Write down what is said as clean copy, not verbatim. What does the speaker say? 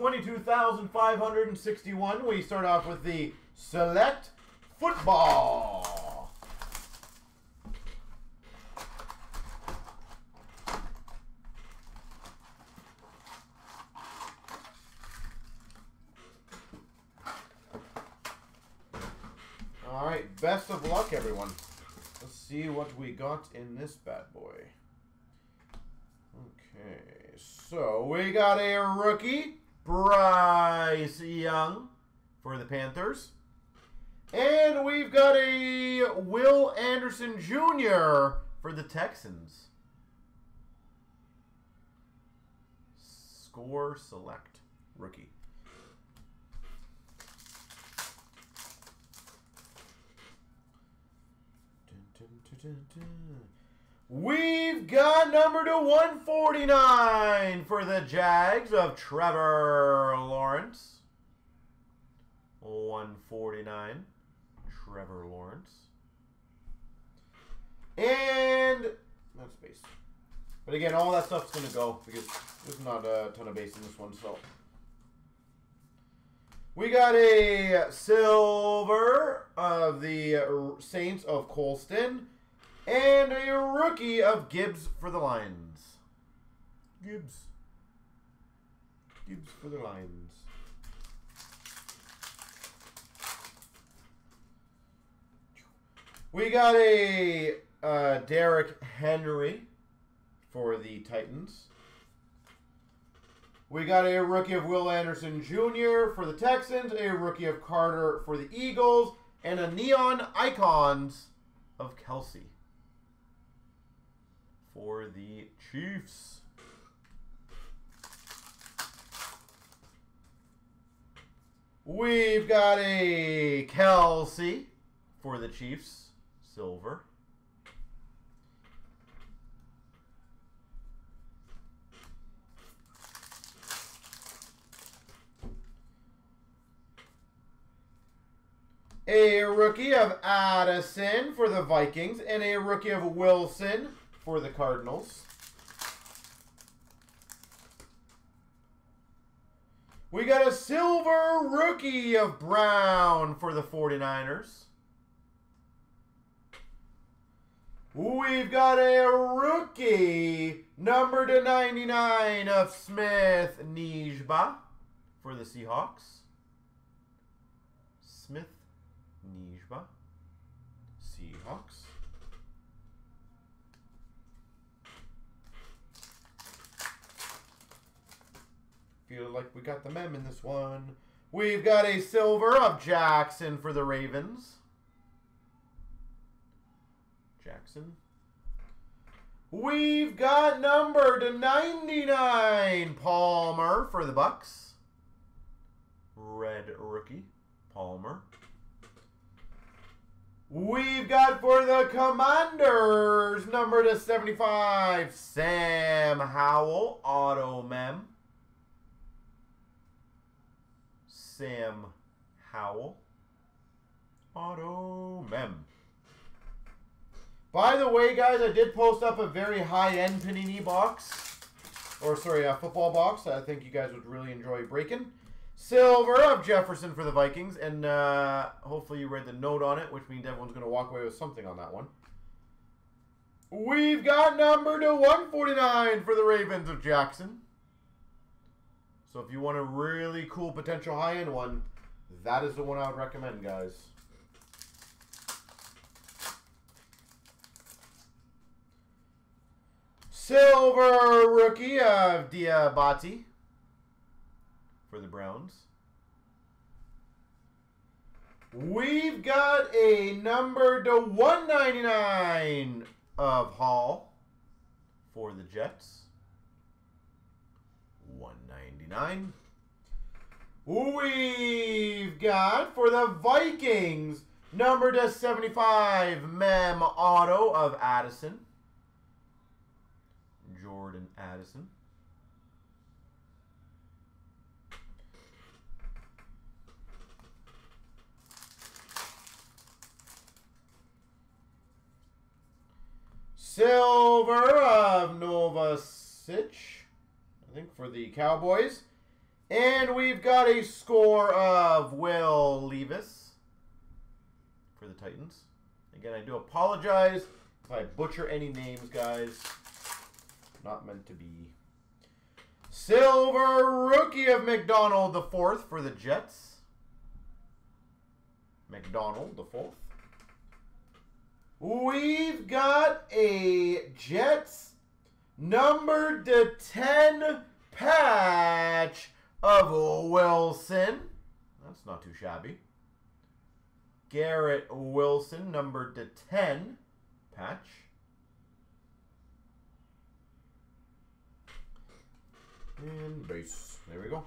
22,561. We start off with the Select Football. All right, best of luck, everyone. Let's see what we got in this bad boy. Okay, so we got a rookie, Bryce Young for the Panthers. And we've got a Will Anderson Jr. for the Texans. Score Select rookie. We've got number to 149 for the Jags of Trevor Lawrence. 149, Trevor Lawrence. And that's base. But again, all that stuff's going to go because there's not a ton of base in this one. So we got a silver of the Saints of Colston. And a rookie of Gibbs for the Lions. Gibbs for the Lions. We got a Derrick Henry for the Titans. We got a rookie of Will Anderson Jr. for the Texans. A rookie of Carter for the Eagles. And a Neon Icons of Kelce for the Chiefs. We've got a Kelce for the Chiefs, silver. A rookie of Addison for the Vikings, and a rookie of Wilson for the Cardinals. We got a silver rookie of Brown for the 49ers. We've got a rookie number to 99 of Smith-Njigba for the Seahawks. Smith-Njigba, Seahawks. Feel like we got the mem in this one. We've got a silver of Jackson for the Ravens. Jackson. We've got number to 99, Palmer for the Bucks. Red rookie, Palmer. We've got for the Commanders, number to 75, Sam Howell, auto mem. Sam Howell, auto mem. By the way, guys, I did post up a very high-end Panini box. Or, sorry, a football box that I think you guys would really enjoy breaking. Silver of Jefferson for the Vikings. And hopefully you read the note on it, which means everyone's going to walk away with something on that one. We've got number to 149 for the Ravens of Jackson. So if you want a really cool potential high-end one, that is the one I would recommend, guys. Silver rookie of Diabati for the Browns. We've got a number to 199 of Hall for the Jets. 199. We've got for the Vikings number to 75 mem auto of Addison. Jordan Addison. Silver of Nova Sitch, I think, for the Cowboys. And we've got a score of Will Levis for the Titans. Again, I do apologize if I butcher any names, guys. Not meant to be. Silver rookie of McDonald the fourth for the Jets. McDonald the fourth. We've got a Jets number to 10 patch of Wilson. That's not too shabby. Garrett Wilson, number to 10 patch. And base. There we go.